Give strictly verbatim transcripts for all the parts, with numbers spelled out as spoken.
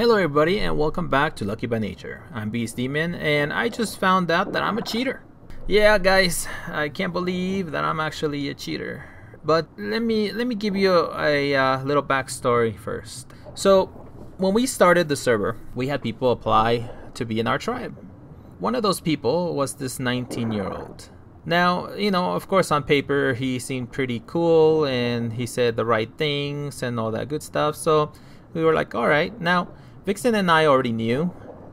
Hello everybody and welcome back to Lucky By Nature. I'm Beastdaemon and I just found out that I'm a cheater. Yeah guys, I can't believe that I'm actually a cheater. But let me let me give you a, a uh, little backstory first. So when we started the server, we had people apply to be in our tribe. One of those people was this nineteen year old. Now, you know, of course on paper he seemed pretty cool and he said the right things and all that good stuff. So we were like, all right. Now Vixen and I already knew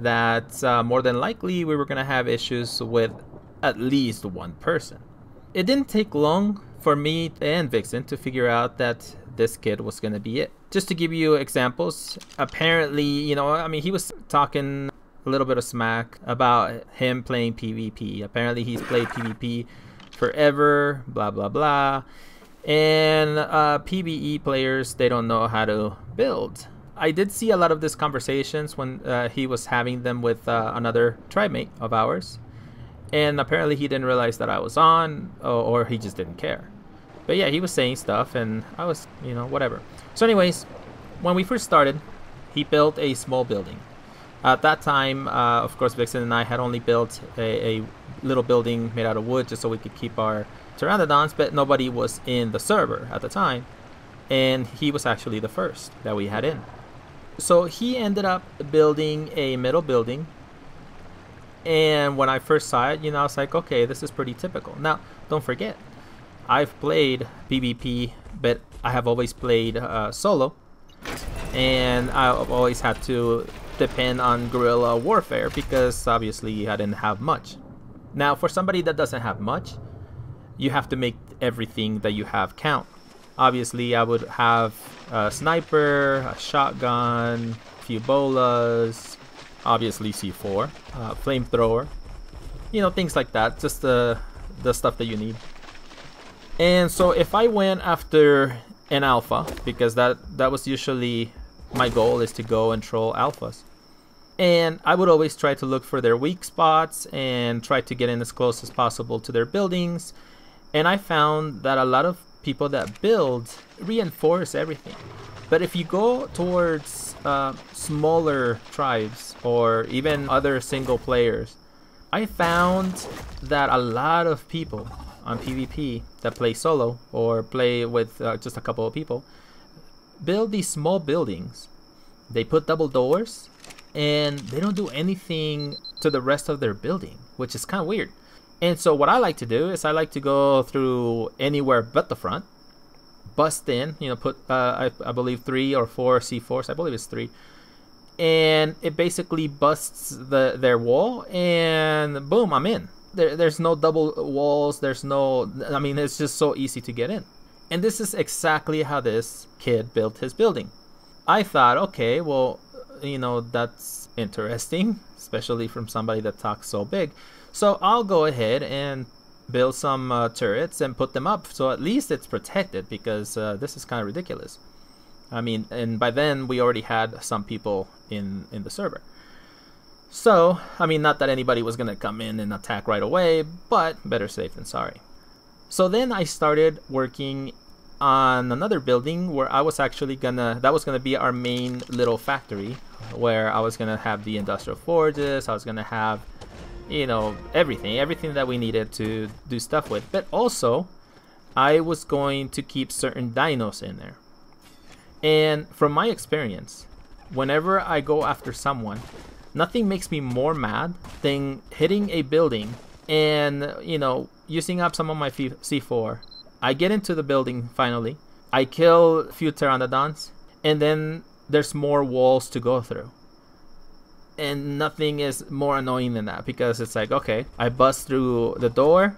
that uh, more than likely we were going to have issues with at least one person. It didn't take long for me and Vixen to figure out that this kid was going to be it. Just to give you examples, apparently, you know, I mean, he was talking a little bit of smack about him playing PvP. Apparently he's played PvP forever, blah, blah, blah. And uh, PvE players, they don't know how to build. I did see a lot of these conversations when uh, he was having them with uh, another tribe mate of ours, and apparently he didn't realize that I was on, or, or he just didn't care. But yeah, he was saying stuff and I was, you know, whatever. So anyways, when we first started, he built a small building. At that time, uh, of course, Vixen and I had only built a, a little building made out of wood just so we could keep our pteranodons, but nobody was in the server at the time, and he was actually the first that we had in. So he ended up building a metal building, and when I first saw it, you know, I was like, okay, this is pretty typical. Now, don't forget, I've played PvP, but I have always played uh, solo, and I've always had to depend on guerrilla warfare because obviously I didn't have much. Now, for somebody that doesn't have much, you have to make everything that you have count. Obviously, I would have a sniper, a shotgun, a few bolas, obviously C four, uh, flamethrower, you know, things like that, just the, the stuff that you need. And so if I went after an alpha, because that, that was usually my goal, is to go and troll alphas. And I would always try to look for their weak spots and try to get in as close as possible to their buildings. And I found that a lot of people that build reinforce everything, but if you go towards uh, smaller tribes or even other single players, I found that a lot of people on PvP that play solo or play with uh, just a couple of people build these small buildings. They put double doors and they don't do anything to the rest of their building, which is kind of weird. And so what I like to do is I like to go through anywhere but the front, bust in, you know, put, uh, I, I believe, three or four C fours, I believe it's three, and it basically busts the, their wall, and boom, I'm in. There, there's no double walls, there's no, I mean, it's just so easy to get in. And this is exactly how this kid built his building. I thought, okay, well, you know, that's interesting, especially from somebody that talks so big. So I'll go ahead and build some uh, turrets and put them up, so at least it's protected, because uh, this is kind of ridiculous. I mean, and by then we already had some people in, in the server. So, I mean, not that anybody was going to come in and attack right away, but better safe than sorry. So then I started working on another building where I was actually going to, that was going to be our main little factory, where I was going to have the industrial forges, I was going to have, you know, everything, everything that we needed to do stuff with. But also, I was going to keep certain dinos in there. And from my experience, whenever I go after someone, nothing makes me more mad than hitting a building and, you know, using up some of my C four. I get into the building finally, I kill a few pteranodons, and then there's more walls to go through. And nothing is more annoying than that, because it's like, okay, I bust through the door,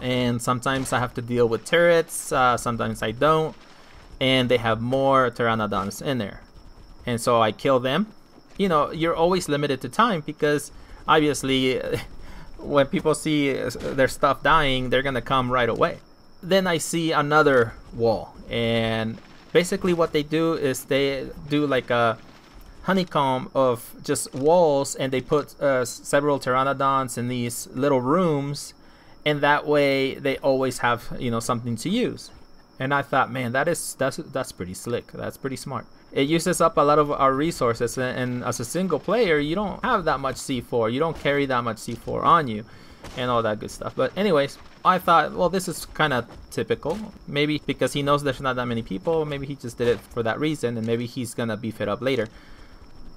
and sometimes I have to deal with turrets, uh, sometimes I don't, and they have more pteranodons in there. And so I kill them. You know, you're always limited to time, because obviously when people see their stuff dying, they're gonna come right away. Then I see another wall, and basically what they do is they do like a honeycomb of just walls, and they put uh, several pteranodons in these little rooms, and that way they always have, you know, something to use. And I thought, man, that is that's that's pretty slick. That's pretty smart. It uses up a lot of our resources, and, and as a single player, you don't have that much C four. You don't carry that much C four on you, and all that good stuff. But anyways, I thought, well, this is kind of typical. Maybe because he knows there's not that many people, maybe he just did it for that reason, and maybe he's gonna beef it up later.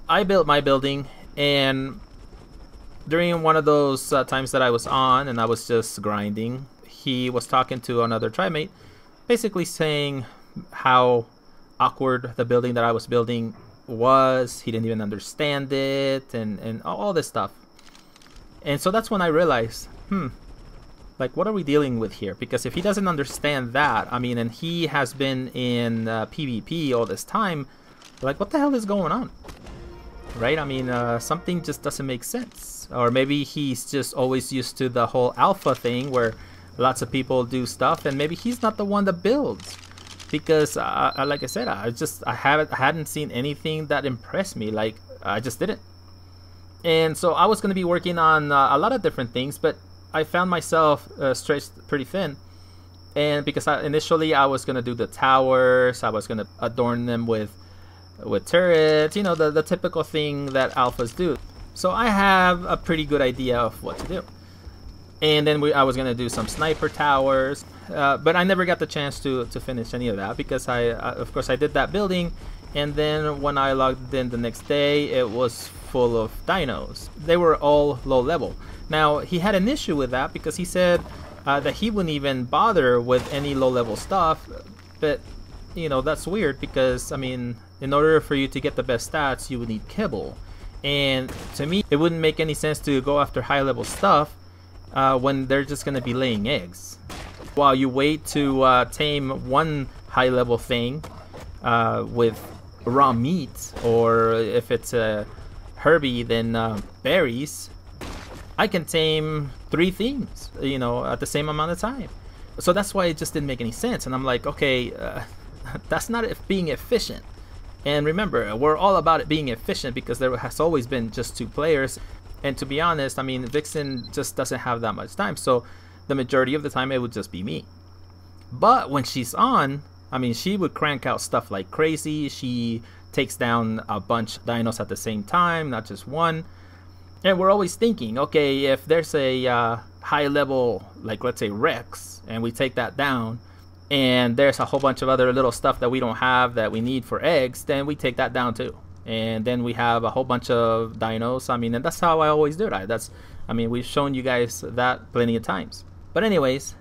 I built my building, and during one of those uh, times that I was on and I was just grinding, he was talking to another trimate, basically saying how awkward the building that I was building was. He didn't even understand it, and, and all this stuff. And so that's when I realized, hmm, like, what are we dealing with here? Because if he doesn't understand that, I mean, and he has been in uh, PvP all this time, like, what the hell is going on? Right? I mean, uh, something just doesn't make sense. Or maybe he's just always used to the whole alpha thing where lots of people do stuff, and maybe he's not the one that builds. Because, uh, I, like I said, I just I haven't I hadn't seen anything that impressed me. Like, I just didn't. And so I was going to be working on uh, a lot of different things, but I found myself uh, stretched pretty thin. And because I, initially I was going to do the towers, I was going to adorn them with with turrets, you know, the, the typical thing that alphas do. So I have a pretty good idea of what to do. And then we, I was going to do some sniper towers, uh, but I never got the chance to, to finish any of that because I, uh, of course, I did that building. And then when I logged in the next day, it was full of dinos. They were all low level. Now, he had an issue with that because he said uh, that he wouldn't even bother with any low level stuff. But, you know, that's weird because, I mean, in order for you to get the best stats, you would need kibble. And to me, it wouldn't make any sense to go after high level stuff uh, when they're just going to be laying eggs. While you wait to uh, tame one high level thing uh, with raw meat, or if it's a herby, then uh, berries, I can tame three things, you know, at the same amount of time. So that's why it just didn't make any sense. And I'm like, okay, uh, that's not being efficient. And remember, we're all about it being efficient because there has always been just two players. And to be honest, I mean, Vixen just doesn't have that much time. So the majority of the time it would just be me. But when she's on, I mean, she would crank out stuff like crazy. She takes down a bunch of dinos at the same time, not just one. And we're always thinking, okay, if there's a uh, high level, like let's say Rex, and we take that down, and there's a whole bunch of other little stuff that we don't have that we need for eggs, then we take that down too. And then we have a whole bunch of dinos. I mean, and that's how I always do it. I, that's, I mean, we've shown you guys that plenty of times. But anyways,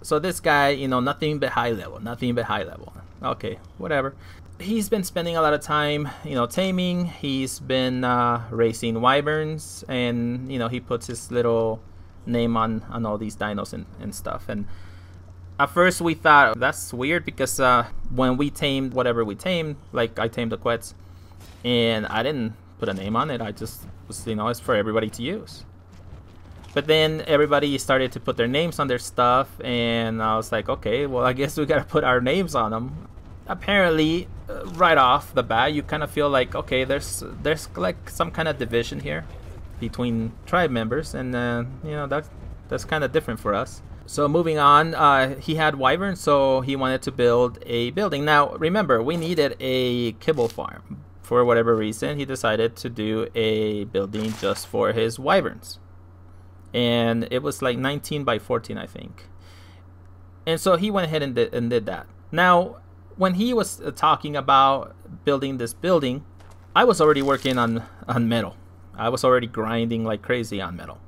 so this guy, you know, nothing but high level, nothing but high level. Okay, whatever. He's been spending a lot of time, you know, taming. He's been uh, racing wyverns, and, you know, he puts his little name on, on all these dinos and, and stuff. And at first we thought, that's weird, because uh, when we tamed whatever we tamed, like I tamed the Quetz, and I didn't put a name on it. I just, was, you know, it's for everybody to use. But then everybody started to put their names on their stuff, and I was like, okay, well, I guess we gotta put our names on them. Apparently, right off the bat, you kind of feel like, okay, there's there's like some kind of division here between tribe members, and uh, you know, that's that's kind of different for us. So moving on, uh, he had wyvern, so he wanted to build a building. Now remember, we needed a kibble farm. For whatever reason, he decided to do a building just for his wyverns. And it was like nineteen by fourteen, I think. And so he went ahead and did, and did that. Now, when he was talking about building this building, I was already working on, on metal. I was already grinding like crazy on metal.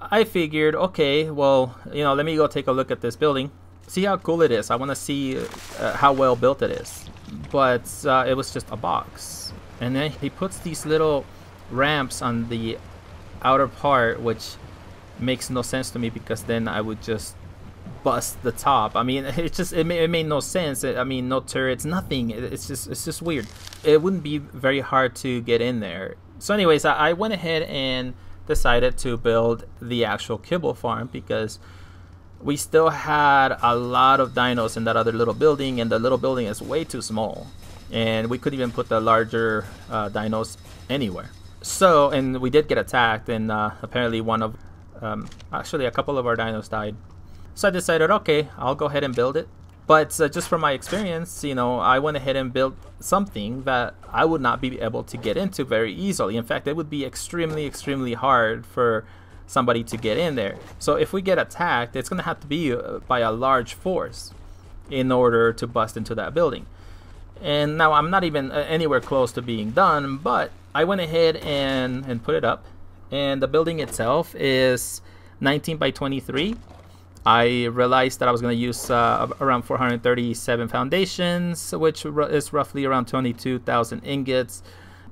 I figured, okay, well, you know, let me go take a look at this building. See how cool it is. I want to see uh, how well built it is. But uh, it was just a box. And then he puts these little ramps on the outer part, which makes no sense to me, because then I would just bust the top. I mean, it just it, it made no sense. I mean, no turrets, nothing. It, it's just it's just weird. It wouldn't be very hard to get in there. So anyways, I, I went ahead and decided to build the actual kibble farm, because we still had a lot of dinos in that other little building, and the little building is way too small, and we couldn't even put the larger uh, dinos anywhere. So, and we did get attacked, and uh, apparently one of um, actually a couple of our dinos died. So I decided, okay, I'll go ahead and build it. But uh, just from my experience, you know, I went ahead and built something that I would not be able to get into very easily. In fact, it would be extremely, extremely hard for somebody to get in there. So if we get attacked, it's going to have to be by a large force in order to bust into that building. And now I'm not even anywhere close to being done, but I went ahead and, and put it up. And the building itself is nineteen by twenty-three. I realized that I was going to use uh, around four hundred thirty-seven foundations, which is roughly around twenty-two thousand ingots.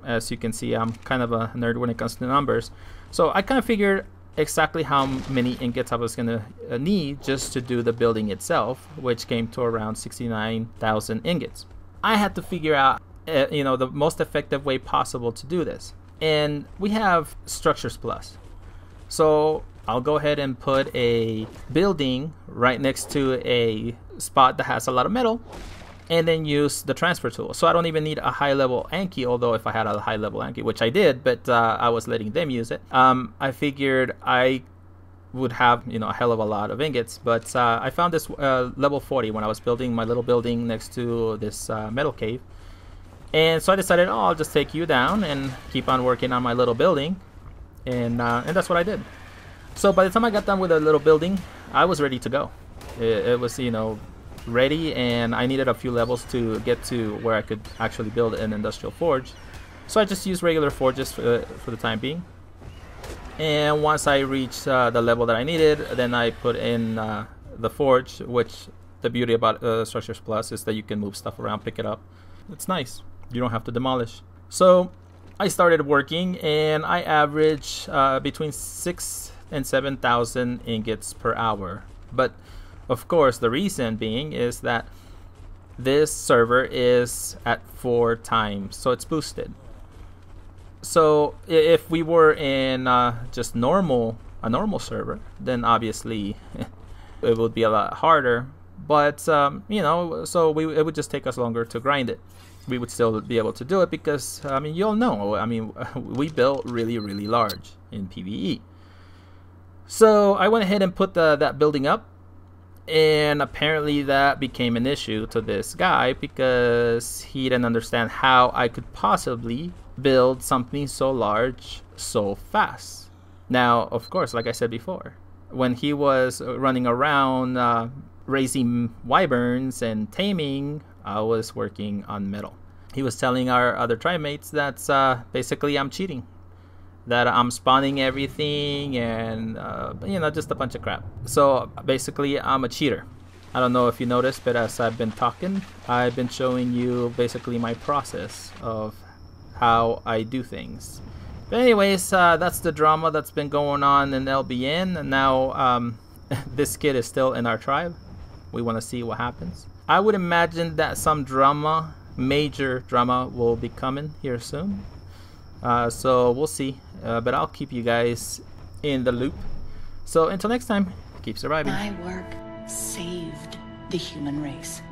As you can see, I'm kind of a nerd when it comes to numbers. So I kind of figured exactly how many ingots I was going to need just to do the building itself, which came to around sixty-nine thousand ingots. I had to figure out uh, you know, the most effective way possible to do this. And we have Structures Plus. So I'll go ahead and put a building right next to a spot that has a lot of metal, and then use the transfer tool. So I don't even need a high level Anki, although if I had a high level Anki, which I did, but uh, I was letting them use it. Um, I figured I would have, you know, a hell of a lot of ingots, but uh, I found this uh, level forty when I was building my little building next to this uh, metal cave. And so I decided, oh, I'll just take you down and keep on working on my little building. And, uh, and that's what I did. So by the time I got done with the little building, I was ready to go. It, it was, you know, ready, and I needed a few levels to get to where I could actually build an industrial forge. So I just used regular forges for, uh, for the time being. And once I reached uh, the level that I needed, then I put in uh, the forge, which the beauty about uh, Structures Plus is that you can move stuff around, pick it up. It's nice. You don't have to demolish. So I started working, and I average uh, between six and seven thousand ingots per hour. But of course, the reason being is that this server is at four times, so it's boosted. So if we were in uh, just normal, a normal server, then obviously it would be a lot harder. But um, you know, so we it would just take us longer to grind it. We would still be able to do it because, I mean, you all know, I mean, we built really, really large in PvE. So I went ahead and put the, that building up, and apparently that became an issue to this guy because he didn't understand how I could possibly build something so large so fast. Now, of course, like I said before, when he was running around uh, raising wyverns and taming, I was working on metal. He was telling our other tribe mates that uh, basically I'm cheating, that I'm spawning everything and uh, you know, just a bunch of crap. So basically I'm a cheater. I don't know if you noticed, but as I've been talking, I've been showing you basically my process of how I do things. But anyways, uh, that's the drama that's been going on in L B N, and now um, this kid is still in our tribe. We want to see what happens. I would imagine that some drama, major drama, will be coming here soon. Uh, so we'll see, uh, but I'll keep you guys in the loop. So until next time, keep surviving. My work saved the human race.